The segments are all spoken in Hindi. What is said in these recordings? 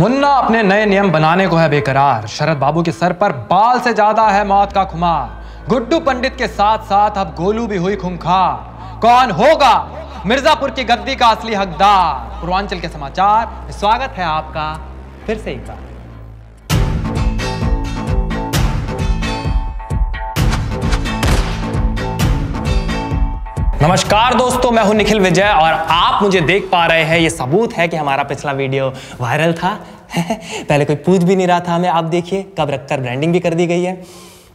मुन्ना अपने नए नियम बनाने को है बेकरार। शरद बाबू के सर पर बाल से ज्यादा है मौत का खुमार। गुड्डू पंडित के साथ साथ अब गोलू भी हुई खूंखार। कौन होगा मिर्जापुर की गद्दी का असली हकदार? पूर्वांचल के समाचार, स्वागत है आपका फिर से एक बार। नमस्कार दोस्तों, मैं हूं निखिल विजय और आप मुझे देख पा रहे हैं। ये सबूत है कि हमारा पिछला वीडियो वायरल था। पहले कोई पूछ भी नहीं रहा था हमें। आप देखिए कब रखकर ब्रांडिंग भी कर दी गई है।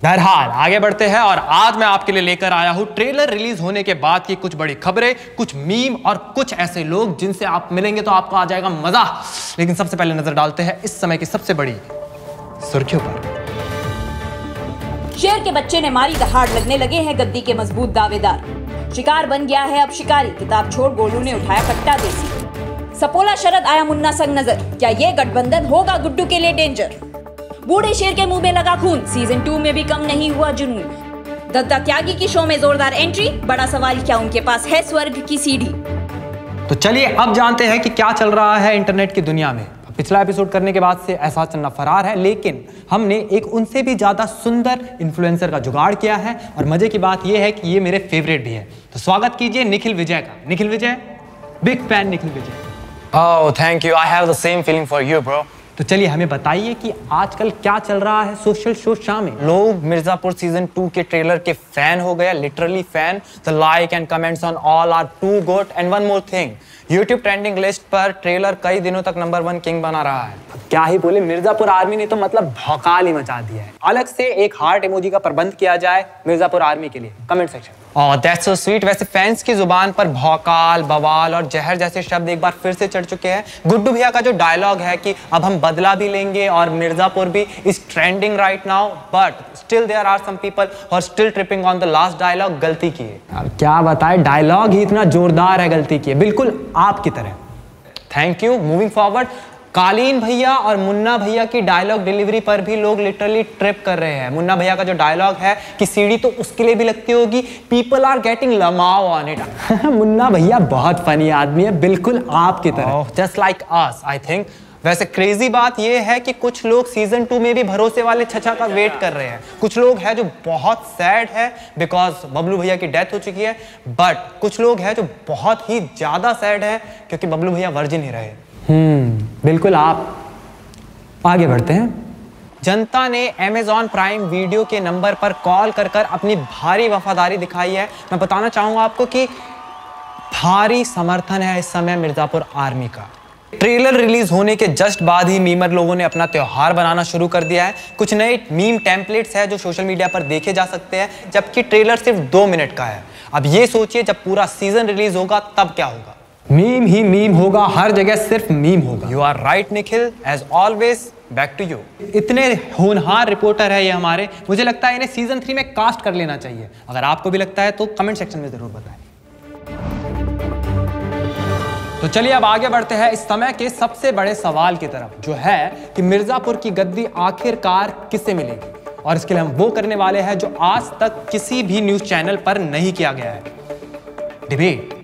बहरहाल आगे बढ़ते हैं और आज मैं आपके लिए लेकर आया हूं ट्रेलर रिलीज होने के बाद की कुछ बड़ी खबरें, कुछ मीम और कुछ ऐसे लोग जिनसे आप मिलेंगे तो आपको आ जाएगा मजा। लेकिन सबसे पहले नजर डालते हैं इस समय की सबसे बड़ी सुर्खियों पर। शेर के बच्चे ने मारी दहाड़, लगने लगे हैं गद्दी के मजबूत दावेदार। शिकार बन गया है अब शिकारी, किताब छोड़ गोलू ने उठाया पट्टा देसी। सपोला शरद आया मुन्ना संग नजर, क्या ये गठबंधन होगा गुड्डू के लिए डेंजर? बूढ़े शेर के मुंह में लगा खून, सीजन 2 में भी कम नहीं हुआ जुनून। दत्ता त्यागी की शो में जोरदार एंट्री, बड़ा सवाल क्या उनके पास है स्वर्ग की सीढ़ी? तो चलिए अब जानते हैं कि क्या चल रहा है इंटरनेट की दुनिया में। पिछला एपिसोड करने के बाद से ऐसा चन्ना फरार है, लेकिन हमने एक उनसे भी ज़्यादा सुंदर इन्फ्लुएंसर का जुगाड़ किया है और मजे की बात यह है कि ये मेरे फेवरेट भी है। तो स्वागत कीजिए निखिल विजय का। Nikhil Vijay, big fan Nikhil Vijay. Oh thank you, I have the same feeling for you bro. तो चलिए हमें बताइए कि आजकल क्या चल रहा है सोशल सोशा में। लोग मिर्जापुर सीजन 2 के ट्रेलर के फैन हो गए, literally fan. The like and comments on all are too good and one more thing, YouTube trending list पर ट्रेलर कई दिनों तक नंबर 1 किंग बना रहा है। क्या ही बोले, मिर्जापुर आर्मी ने तो मतलब भौकाल ही मचा दिया है। अलग से एक हार्ट इमोजी का प्रबंध किया जाए मिर्जापुर आर्मी के लिए comment section. Oh, that's so sweet. वैसे फैंस की जुबान पर भौकाल, बवाल और जहर जैसे शब्द एक बार फिर से चढ़ चुके हैं। गुड्डू भैया का जो डायलॉग है कि अब हम बदला भी लेंगे और मिर्जापुर भी is trending right now, but still there are some people are still tripping on the last dialogue, गलती की है। अब क्या बताए, डायलॉग ही इतना जोरदार है, गलती की है, बिल्कुल आपकी तरह। Thank you. मूविंग फॉरवर्ड, कालीन भैया और मुन्ना भैया की डायलॉग डिलीवरी पर भी लोग लिटरली ट्रिप कर रहे हैं। मुन्ना भैया का जो डायलॉग है कि सीढ़ी तो उसके लिए भी लगती होगी, people are getting लमाओ on it. Munna भैया बहुत फनी आदमी है, बिल्कुल आपकी तरह, just like us I think. वैसे क्रेजी बात यह है कि कुछ लोग सीजन 2 में भी भरोसे वाले छछा का वेट कर रहे हैं। कुछ लोग हैं जो बहुत सैड है बिकॉज बबलू भैया की डेथ हो चुकी है, बट कुछ लोग हैं जो बहुत ही ज़्यादा सैड है क्योंकि बबलू भैया वर्जिन ही रहे। बिल्कुल आप। आगे बढ़ते हैं। जनता ने अमेजॉन प्राइम वीडियो के नंबर पर कॉल कर कर अपनी भारी वफादारी दिखाई है। मैं बताना चाहूँगा आपको कि भारी समर्थन है इस समय मिर्जापुर आर्मी का। ट्रेलर रिलीज होने के जस्ट बाद ही मीमर लोगों ने अपना त्यौहार बनाना शुरू कर दिया है। कुछ नए मीम टेम्पलेट्स हैं जो सोशल मीडिया पर देखे जा सकते हैं, जबकि ट्रेलर सिर्फ 2 मिनट का है। अब ये सोचिए जब पूरा सीजन रिलीज होगा तब क्या होगा। मीम ही मीम होगा, हर जगह सिर्फ मीम होगा। You are right Nikhil, as always back to you. इतने होनहार रिपोर्टर है ये हमारे, मुझे लगता है इन्हें सीजन 3 में कास्ट कर लेना चाहिए। अगर आपको भी लगता है तो कमेंट सेक्शन में जरूर बताएं। तो चलिए अब आगे बढ़ते हैं इस समय के सबसे बड़े सवाल की तरफ, जो है कि मिर्जापुर की गद्दी आखिरकार किसे मिलेगी। और इसके लिए हम वो करने वाले हैं जो आज तक किसी भी न्यूज चैनल पर नहीं किया गया है, डिबेट।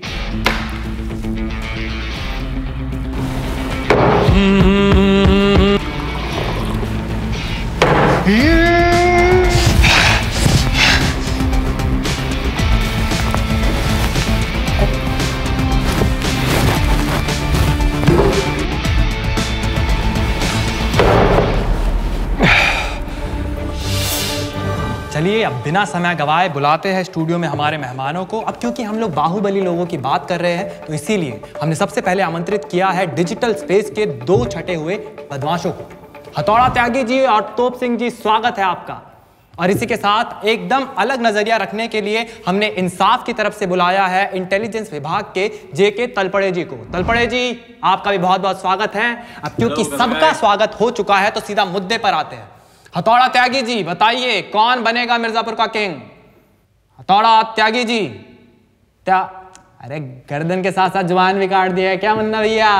चलिए अब बिना समय गवाए बुलाते हैं स्टूडियो में हमारे मेहमानों को। अब क्योंकि हम लोग बाहुबली लोगों की बात कर रहे हैं तो इसीलिए हमने सबसे पहले आमंत्रित किया है डिजिटल स्पेस के 2 छठे हुए बदमाशों को, हथौड़ा त्यागी जी और तोप सिंह जी। स्वागत है आपका। और इसी के साथ एकदम अलग नजरिया रखने के लिए हमने इंसाफ की तरफ से बुलाया है इंटेलिजेंस विभाग के जेके तलपड़े जी को। तलपड़े जी, आपका भी बहुत बहुत स्वागत है। अब क्योंकि सबका स्वागत हो चुका है तो सीधा मुद्दे पर आते हैं। हथौड़ा त्यागी जी, बताइए कौन बनेगा मिर्जापुर का किंग? हथौड़ा त्यागी जी, क्या अरे गर्दन के साथ साथ जुबान भी काट दिया है क्या मुन्ना भैया?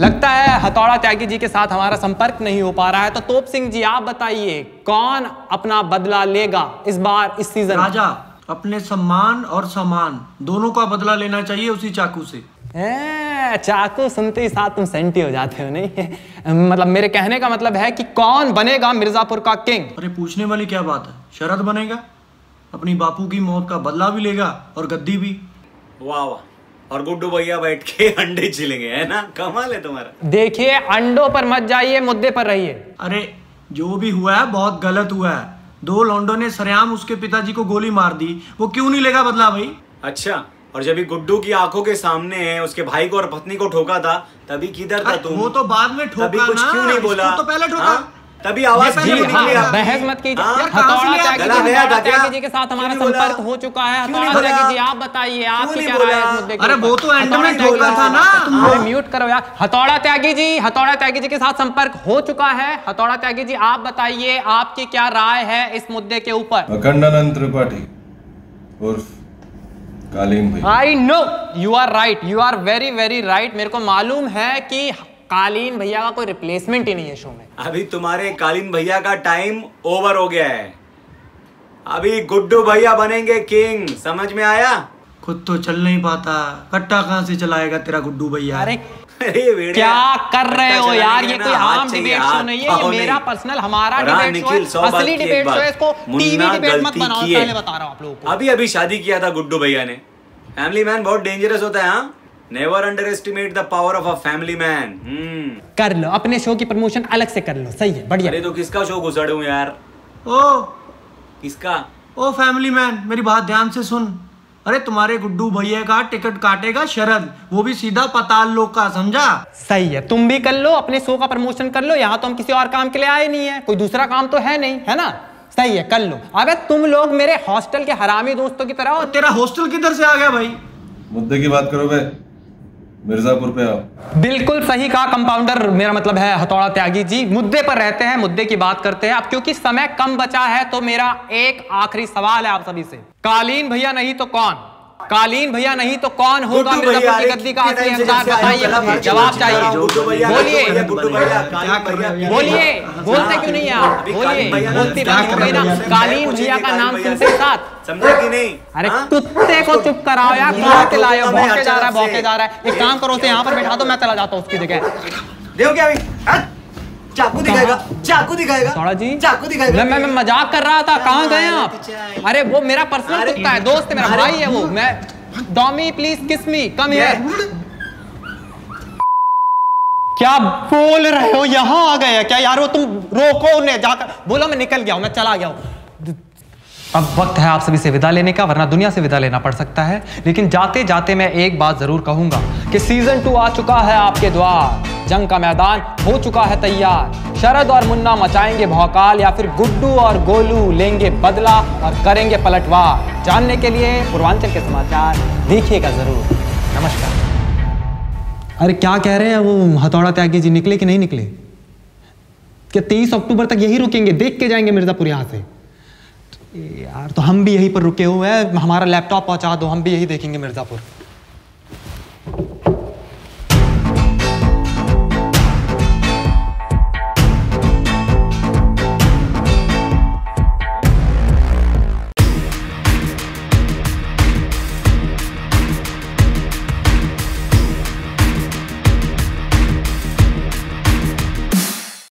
लगता है हथौड़ा त्यागी जी के साथ हमारा संपर्क नहीं हो पा रहा है। तो तोप सिंह जी, आप बताइए कौन अपना बदला लेगा इस बार इस सीजन? राजा अपने सम्मान और समान दोनों का बदला लेना चाहिए उसी चाकू से। चाकू सुनते ही साथ तुम सेंटी हो जाते हो नहीं। मतलब मेरे कहने का मतलब है कि कौन बनेगा मिर्जापुर का किंग। अरे पूछने वाली क्या बात है, शरद बनेगा, अपनी बापू की मौत का बदला भी लेगा और गद्दी भी। वाह वाह, और गुड्डू भैया बैठ के अंडे छिलेंगे, है ना, कमाल है तुम्हारा। देखिए अंडों पर मत जाइए, मुद्दे पर रहिए। अरे जो भी हुआ है बहुत गलत हुआ है। दो लौंडों ने सरेआम उसके पिताजी को गोली मार दी, वो क्यों नहीं लेगा बदला भाई। अच्छा, और जब गुड्डू की आंखों के सामने उसके भाई को और पत्नी को ठोका था तभी किधर था तुम? वो तो बाद में ठोका ना, कुछ क्यों नहीं बोला? तो पहले ठोका, तभी आवाज नहीं निकली। बहस मत कीजिए। हथौड़ा त्यागी जी के साथ हमारा संपर्क हो चुका है। हथौड़ा त्यागी जी आप बताइए, आप क्या राय है इस मुद्दे पर? अरे वो तो एंड में ठोका था ना। तुम म्यूट करो यार। हथौड़ा त्यागी जी के साथ संपर्क हो चुका है। हथौड़ा त्यागी जी आप बताइए, आपकी क्या राय है इस मुद्दे के ऊपर? अखंडानंद त्रिपाठी उर्फ कालीन भाई। I know you are right, you are very very right. मेरे को मालूम है कि कालीन भैया का कोई रिप्लेसमेंट ही नहीं है शो में। अभी तुम्हारे कालीन भैया का टाइम ओवर हो गया है, अभी गुड्डू भैया बनेंगे किंग, समझ में आया? खुद तो चल नहीं पाता, कट्टा कहाँ से चलाएगा तेरा गुड्डू भैया। अरे क्या कर रहे हो यार, ये कोई आम डिबेट शो नहीं है, ये मेरा पर्सनल हमारा डिबेट शो है, असली डिबेट शो है, इसको टीवी डिबेट मत बनाओ, पहले बता रहा हूं आप लोगों को। अभी अभी शादी किया था गुड्डू भैया ने। फैमिली मैन बहुत डेंजरस होता है। Never underestimate the power of a family man. कर लो अपने शो की प्रमोशन अलग से कर लो, सही है, बढ़िया। अरे तो किसका शो घुसड़ हूं यार? ओ किसका? ओ फैमिली मैन, मेरी बात ध्यान से सुन। अरे तुम्हारे गुड्डू भैया का टिकट काटेगा शरद, वो भी सीधा पाताल लोक का, समझा? सही है, तुम भी कर लो अपने शो का प्रमोशन कर लो। यहाँ तो हम किसी और काम के लिए आए नहीं है, कोई दूसरा काम तो है नहीं, है ना? सही है, कर लो। अबे तुम लोग मेरे हॉस्टल के हरामी दोस्तों की तरह। तेरा हॉस्टल किधर से आ गया भाई? मुद्दे की बात करो बे, मिर्जापुर पे आओ। बिल्कुल सही कहा कंपाउंडर, मेरा मतलब है हथौड़ा त्यागी जी, मुद्दे पर रहते हैं, मुद्दे की बात करते हैं। अब क्योंकि समय कम बचा है तो मेरा एक आखिरी सवाल है आप सभी से, कालीन भैया नहीं तो कौन? कालीन भैया नहीं तो कौन होगा मिर्जापुर की गद्दी का असली अहंकार? बताइए, जवाब चाहिए, बोलिए बोलिए। बोलते क्यों नहीं आप? बोलिए, बोलती बात हो गई ना। कालीन भैया का नाम सुनते साथ समझा कि नहीं? अरे कुत्ते को चुप कराओ यार, भौंके जा रहा है, भौंके जा रहा है। एक काम करो, उसे यहाँ पर बैठा दो, मैं चला जाता हूँ उसकी जगह। चाकू दिखाएगा, चाकू दिखाएगा थोड़ा जी, चाकू दिखाएगा। मैं मजाक कर रहा था, कहाँ गए आप? अरे वो मेरा पर्सनल कुत्ता है, दोस्त है, मेरा भाई है वो। मैं डॉमी please kiss me come here. क्या बोल रहे हो, यहाँ आ गए क्या यार? वो तुम रोको उन्हें जाकर, बोलो मैं निकल गया हूँ, मैं चला गया हूँ। अब वक्त है आप सभी से विदा लेने का, वरना दुनिया से विदा लेना पड़ सकता है। लेकिन जाते जाते मैं एक बात जरूर कहूंगा कि सीजन 2 आ चुका है आपके द्वार, जंग का मैदान हो चुका है तैयार। शरद और मुन्ना मचाएंगे भौकाल, या फिर गुड्डू और गोलू लेंगे बदला और करेंगे पलटवार। जानने के लिए पूर्वांचल के समाचार देखिएगा जरूर। नमस्कार। अरे क्या कह रहे हैं वो हथौड़ा त्यागी जी, निकले कि नहीं निकले? क्या 23 अक्टूबर तक यही रुकेंगे, देख के जाएंगे मिर्जापुर यहाँ से? यार तो हम भी यहीं पर रुके हुए हैं, हमारा लैपटॉप पहुंचा दो, हम भी यही देखेंगे मिर्जापुर।